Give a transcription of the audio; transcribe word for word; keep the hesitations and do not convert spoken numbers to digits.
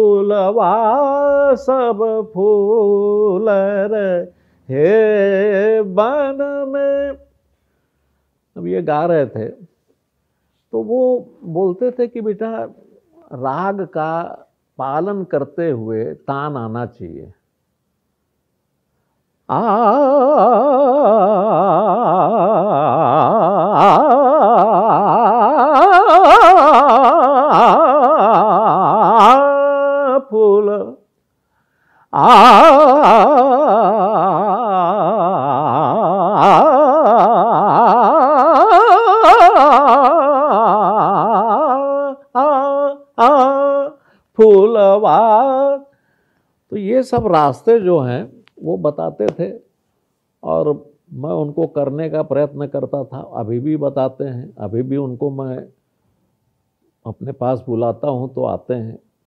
फूलवा सब फूल रहे बन में। अब ये गा रहे थे तो वो बोलते थे कि बेटा राग का पालन करते हुए तान आना चाहिए। आ, आ, आ, आ, आ आ फूलवा। तो ये सब रास्ते जो हैं वो बताते थे और मैं उनको करने का प्रयत्न करता था। अभी भी बताते हैं, अभी भी उनको मैं अपने पास बुलाता हूँ तो आते हैं।